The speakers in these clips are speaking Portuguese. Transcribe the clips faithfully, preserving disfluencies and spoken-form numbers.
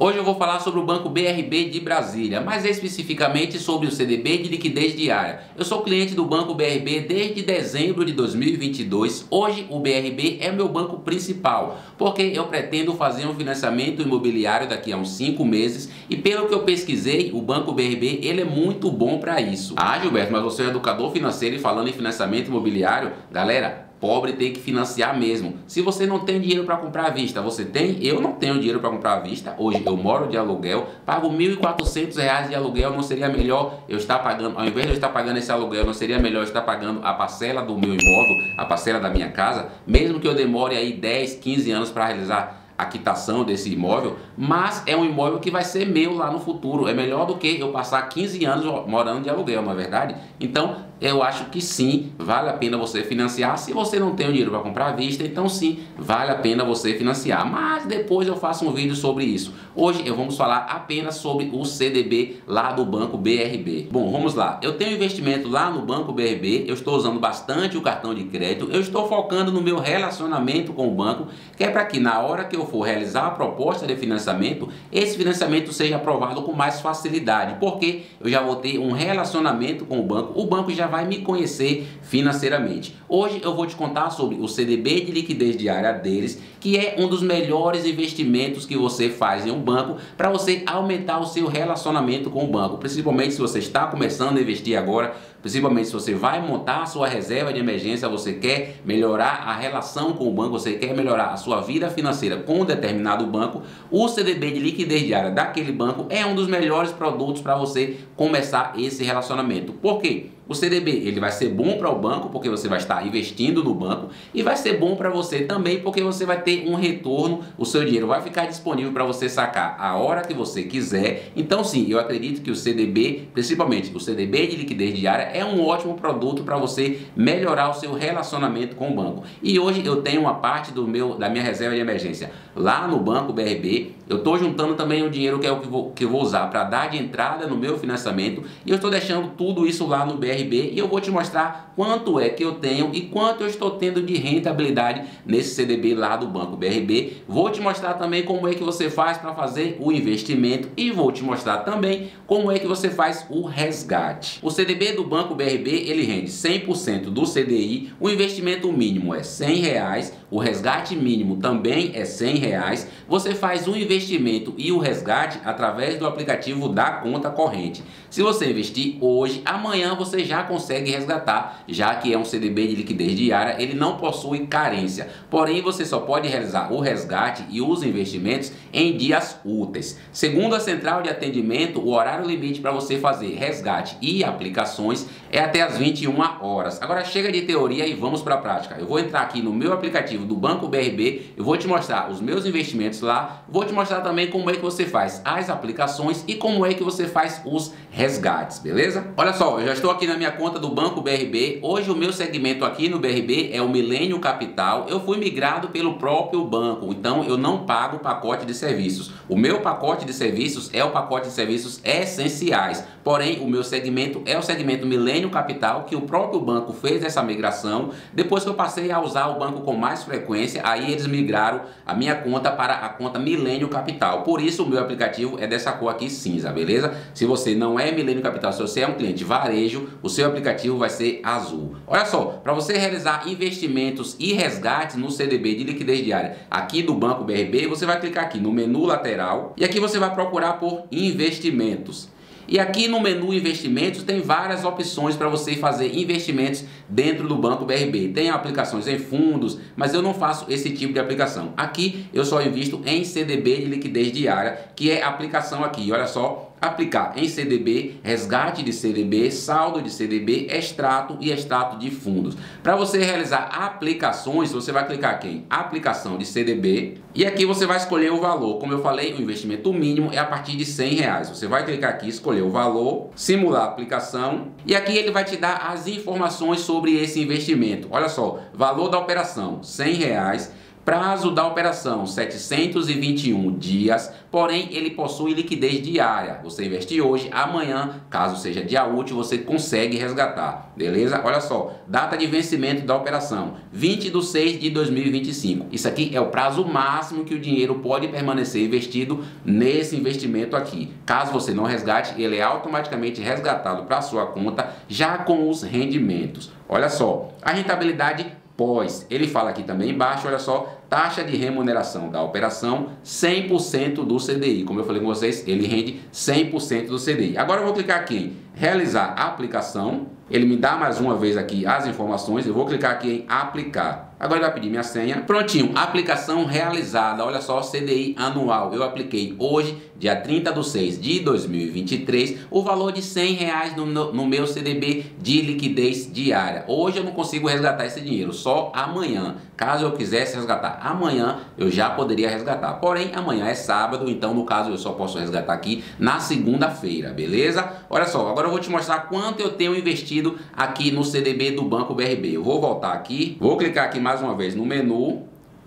Hoje eu vou falar sobre o Banco B R B de Brasília, mas especificamente sobre o C D B de liquidez diária. Eu sou cliente do Banco B R B desde dezembro de dois mil e vinte e dois. Hoje o B R B é meu banco principal, porque eu pretendo fazer um financiamento imobiliário daqui a uns cinco meses e, pelo que eu pesquisei, o Banco B R B ele é muito bom para isso. Ah, Gilberto, mas você é educador financeiro e falando em financiamento imobiliário, galera, pobre tem que financiar mesmo. Se você não tem dinheiro para comprar à vista, você tem? Eu não tenho dinheiro para comprar à vista. Hoje eu moro de aluguel, pago mil e quatrocentos reais de aluguel. Não seria melhor eu estar pagando, ao invés de eu estar pagando esse aluguel, não seria melhor eu estar pagando a parcela do meu imóvel, a parcela da minha casa, mesmo que eu demore aí dez, quinze anos para realizar a quitação desse imóvel, mas é um imóvel que vai ser meu lá no futuro. É melhor do que eu passar quinze anos morando de aluguel, não é verdade? Então, eu acho que sim, vale a pena você financiar. Se você não tem o dinheiro para comprar à vista, então sim, vale a pena você financiar. Mas depois eu faço um vídeo sobre isso. Hoje eu vamos falar apenas sobre o C D B lá do Banco B R B. Bom, vamos lá. Eu tenho investimento lá no Banco B R B, eu estou usando bastante o cartão de crédito, eu estou focando no meu relacionamento com o banco, que é para que na hora que eu for realizar a proposta de financiamento, esse financiamento seja aprovado com mais facilidade, porque eu já vou ter um relacionamento com o banco, o banco já vai me conhecer financeiramente. Hoje eu vou te contar sobre o C D B de liquidez diária deles, que é um dos melhores investimentos que você faz em um banco para você aumentar o seu relacionamento com o banco, principalmente se você está começando a investir agora, principalmente se você vai montar a sua reserva de emergência, você quer melhorar a relação com o banco, você quer melhorar a sua vida financeira com um determinado banco, o C D B de liquidez diária daquele banco é um dos melhores produtos para você começar esse relacionamento. Por quê? O C D B ele vai ser bom para o banco porque você vai estar investindo no banco e vai ser bom para você também porque você vai ter um retorno, o seu dinheiro vai ficar disponível para você sacar a hora que você quiser. Então sim, eu acredito que o C D B, principalmente o C D B de liquidez diária, é um ótimo produto para você melhorar o seu relacionamento com o banco. E hoje eu tenho uma parte do meu, da minha reserva de emergência lá no Banco B R B, eu estou juntando também o dinheiro que é o que, vou, que eu vou usar para dar de entrada no meu financiamento e eu estou deixando tudo isso lá no B R B. E eu vou te mostrar quanto é que eu tenho e quanto eu estou tendo de rentabilidade nesse C D B lá do Banco B R B. Vou te mostrar também como é que você faz para fazer o investimento e vou te mostrar também como é que você faz o resgate. O C D B do Banco B R B ele rende cem por cento do C D I, o investimento mínimo é cem reais, o resgate mínimo também é cem reais. Você faz o investimento e o resgate através do aplicativo da conta corrente. Se você investir hoje, amanhã você já consegue resgatar, já que é um C D B de liquidez diária, ele não possui carência, porém você só pode realizar o resgate e os investimentos em dias úteis. Segundo a central de atendimento, o horário limite para você fazer resgate e aplicações é até as vinte e uma horas. Agora chega de teoria e vamos para a prática. Eu vou entrar aqui no meu aplicativo do Banco B R B, eu vou te mostrar os meus investimentos lá, vou te mostrar também como é que você faz as aplicações e como é que você faz os resgates, beleza? Olha só, eu já estou aqui na minha conta do Banco B R B. Hoje o meu segmento aqui no B R B é o Milênio Capital. Eu fui migrado pelo próprio banco, então eu não pago o pacote de serviços. O meu pacote de serviços é o pacote de serviços essenciais, porém o meu segmento é o segmento Milênio Capital, que o próprio banco fez essa migração. Depois que eu passei a usar o banco com mais frequência, aí eles migraram a minha conta para a conta Milênio Capital. Por isso o meu aplicativo é dessa cor aqui cinza, beleza? Se você não é Milênio Capital, se você é um cliente varejo, o seu aplicativo vai ser azul. Olha só, para você realizar investimentos e resgates no C D B de liquidez diária aqui do Banco B R B, você vai clicar aqui no menu lateral e aqui você vai procurar por investimentos. E aqui no menu investimentos tem várias opções para você fazer investimentos dentro do Banco B R B. Tem aplicações em fundos, mas eu não faço esse tipo de aplicação. Aqui eu só invisto em C D B de liquidez diária, que é a aplicação aqui, olha só. Aplicar em C D B, resgate de C D B, saldo de C D B, extrato e extrato de fundos. Para você realizar aplicações, você vai clicar aqui em aplicação de C D B e aqui você vai escolher o valor. Como eu falei, o investimento mínimo é a partir de cem reais. Você vai clicar aqui, escolher o valor, simular a aplicação e aqui ele vai te dar as informações sobre esse investimento. Olha só, valor da operação, cem reais. Prazo da operação, setecentos e vinte e um dias, porém ele possui liquidez diária. Você investe hoje, amanhã, caso seja dia útil, você consegue resgatar, beleza? Olha só, data de vencimento da operação, vinte de seis de dois mil e vinte e cinco. Isso aqui é o prazo máximo que o dinheiro pode permanecer investido nesse investimento aqui. Caso você não resgate, ele é automaticamente resgatado para a sua conta, já com os rendimentos. Olha só, a rentabilidade pós. Ele fala aqui também embaixo, olha só, taxa de remuneração da operação cem por cento do C D I. Como eu falei com vocês, ele rende cem por cento do C D I. Agora eu vou clicar aqui em realizar a aplicação. Ele me dá mais uma vez aqui as informações. Eu vou clicar aqui em aplicar. Agora ele vai pedir minha senha. Prontinho, aplicação realizada. Olha só, C D I anual. Eu apliquei hoje, dia trinta de seis de dois mil e vinte e três, o valor de cem reais no, no, no meu C D B de liquidez diária. Hoje eu não consigo resgatar esse dinheiro, só amanhã. Caso eu quisesse resgatar amanhã, eu já poderia resgatar. Porém, amanhã é sábado, então no caso eu só posso resgatar aqui na segunda-feira, beleza? Olha só, agora eu vou te mostrar quanto eu tenho investido aqui no C D B do Banco B R B. Eu vou voltar aqui, vou clicar aqui mais uma vez no menu,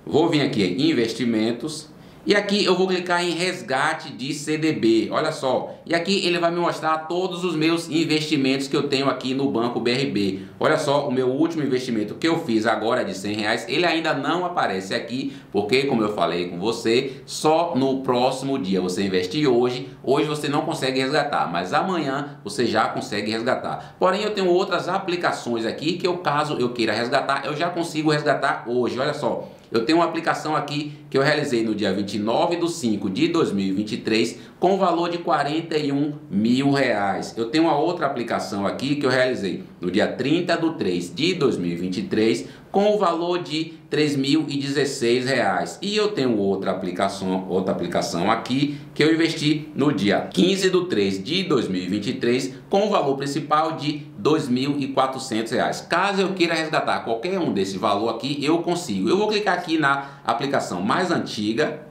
vou vir aqui em investimentos e aqui eu vou clicar em resgate de C D B, olha só, e aqui ele vai me mostrar todos os meus investimentos que eu tenho aqui no Banco B R B. Olha só, o meu último investimento que eu fiz agora de cem reais, ele ainda não aparece aqui, porque como eu falei com você, só no próximo dia. Você investir hoje, hoje você não consegue resgatar, mas amanhã você já consegue resgatar. Porém, eu tenho outras aplicações aqui que eu, caso eu queira resgatar, eu já consigo resgatar hoje, olha só. Eu tenho uma aplicação aqui que eu realizei no dia vinte e nove de cinco de dois mil e vinte e três com valor de quarenta e um mil reais. Eu tenho uma outra aplicação aqui que eu realizei no dia trinta de três de dois mil e vinte e três com o valor de três mil e dezesseis reais. E eu tenho outra aplicação, outra aplicação aqui que eu investi no dia quinze de três de dois mil e vinte e três com o valor principal de dois mil e quatrocentos reais. Caso eu queira resgatar qualquer um desse valor aqui, eu consigo. Eu vou clicar aqui na aplicação mais antiga.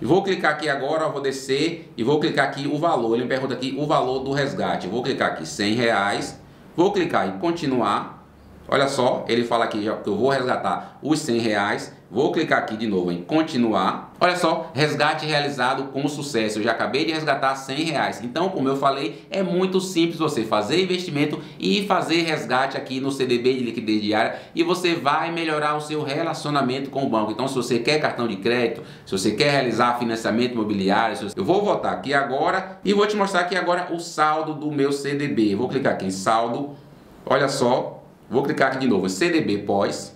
Eu vou clicar aqui agora, eu vou descer e vou clicar aqui o valor. Ele me pergunta aqui o valor do resgate. Eu vou clicar aqui cem reais. Vou clicar em continuar. Olha só, ele fala aqui que eu vou resgatar os cem reais. Vou clicar aqui de novo em continuar. Olha só, resgate realizado com sucesso. Eu já acabei de resgatar cem reais. Então, como eu falei, é muito simples você fazer investimento e fazer resgate aqui no C D B de liquidez diária e você vai melhorar o seu relacionamento com o banco. Então, se você quer cartão de crédito, se você quer realizar financiamento imobiliário, se você... eu vou voltar aqui agora e vou te mostrar aqui agora o saldo do meu C D B. Vou clicar aqui em saldo. Olha só, vou clicar aqui de novo em C D B pós.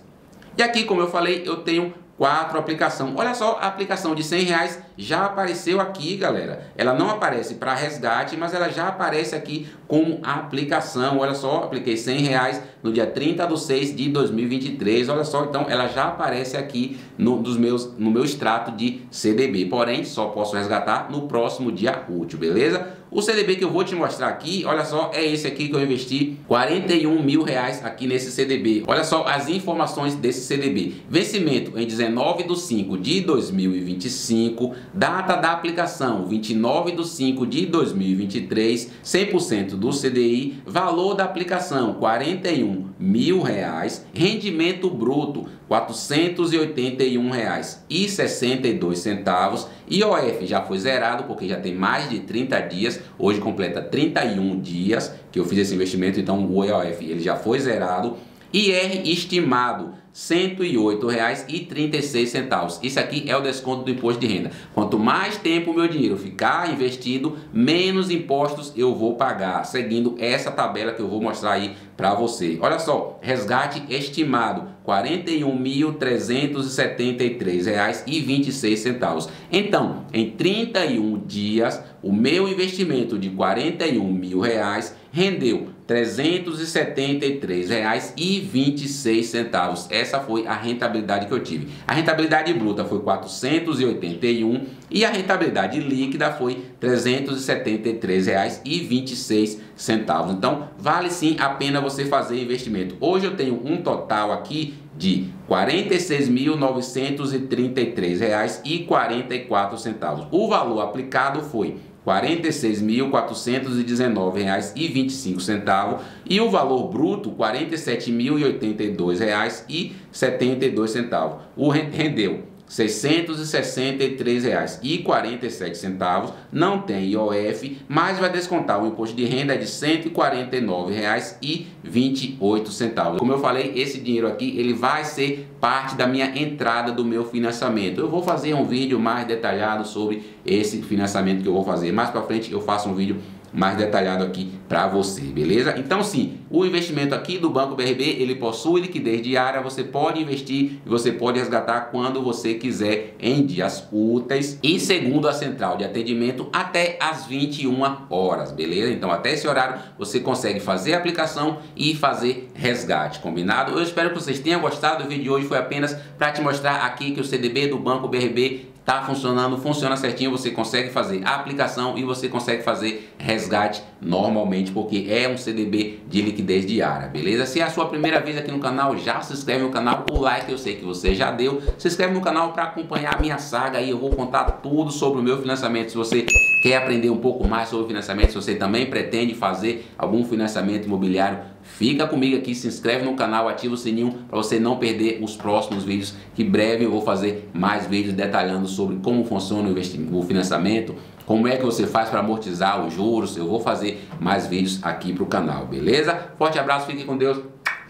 E aqui, como eu falei, eu tenho quatro aplicações. Olha só, a aplicação de cem reais já apareceu aqui, galera. Ela não aparece para resgate, mas ela já aparece aqui como aplicação. Olha só, apliquei cem reais no dia trinta de seis de dois mil e vinte e três. Olha só, então ela já aparece aqui no, dos meus, no meu extrato de C D B. Porém, só posso resgatar no próximo dia útil, beleza? O C D B que eu vou te mostrar aqui, olha só, é esse aqui que eu investi quarenta e um mil reais aqui nesse C D B. Olha só as informações desse C D B. Vencimento em dezenove de cinco de dois mil e vinte e cinco, data da aplicação vinte e nove de cinco de dois mil e vinte e três, cem por cento do C D I, valor da aplicação quarenta e um mil reais, rendimento bruto quatrocentos e oitenta e um reais e sessenta e dois centavos, I O F já foi zerado porque já tem mais de trinta dias, hoje completa trinta e um dias que eu fiz esse investimento, então o I O F ele já foi zerado. I R estimado cento e oito reais e trinta e seis centavos. Isso aqui é o desconto do imposto de renda. Quanto mais tempo o meu dinheiro ficar investido, menos impostos eu vou pagar, seguindo essa tabela que eu vou mostrar aí para você. Olha só, resgate estimado quarenta e um mil trezentos e setenta e três reais e vinte e seis centavos. Então, em trinta e um dias, o meu investimento de quarenta e um mil reais rendeu trezentos e setenta e três reais e vinte e seis centavos. Essa foi a rentabilidade que eu tive. A rentabilidade bruta foi quatrocentos e oitenta e um reais e a rentabilidade líquida foi trezentos e setenta e três reais e vinte e seis centavos. Então, vale sim a pena você fazer investimento. Hoje eu tenho um total aqui de quarenta e seis mil novecentos e trinta e três reais e quarenta e quatro centavos. O valor aplicado foi quarenta e seis mil, quatrocentos e dezenove reais e vinte e cinco centavos e o valor bruto quarenta e sete mil e oitenta e dois reais e setenta e dois centavos. O rendeu seiscentos e sessenta e três reais e quarenta e sete centavos, não tem I O F, mas vai descontar o imposto de renda de cento e quarenta e nove reais e vinte e oito centavos. Como eu falei, esse dinheiro aqui ele vai ser parte da minha entrada do meu financiamento. Eu vou fazer um vídeo mais detalhado sobre esse financiamento que eu vou fazer. Mais para frente eu faço um vídeo mais detalhado aqui para você, beleza? Então sim, o investimento aqui do Banco B R B, ele possui liquidez diária, você pode investir e você pode resgatar quando você quiser em dias úteis e segundo a central de atendimento até as vinte e uma horas, beleza? Então até esse horário você consegue fazer a aplicação e fazer resgate, combinado? Eu espero que vocês tenham gostado, o vídeo de hoje foi apenas para te mostrar aqui que o C D B do Banco B R B tá funcionando, funciona certinho, você consegue fazer a aplicação e você consegue fazer resgate normalmente, porque é um C D B de liquidez diária, beleza? Se é a sua primeira vez aqui no canal, já se inscreve no canal, o like eu sei que você já deu, se inscreve no canal para acompanhar a minha saga aí, eu vou contar tudo sobre o meu financiamento. Se você quer aprender um pouco mais sobre financiamento, se você também pretende fazer algum financiamento imobiliário, fica comigo aqui, se inscreve no canal, ativa o sininho para você não perder os próximos vídeos, que em breve eu vou fazer mais vídeos detalhando sobre como funciona o investimento, o financiamento, como é que você faz para amortizar os juros. Eu vou fazer mais vídeos aqui para o canal, beleza? Forte abraço, fique com Deus,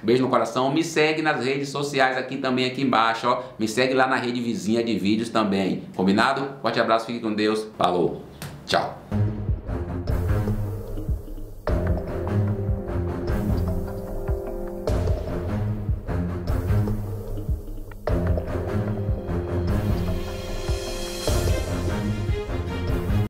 beijo no coração, me segue nas redes sociais aqui também, aqui embaixo, ó. Me segue lá na rede vizinha de vídeos também, combinado? Forte abraço, fique com Deus, falou, tchau!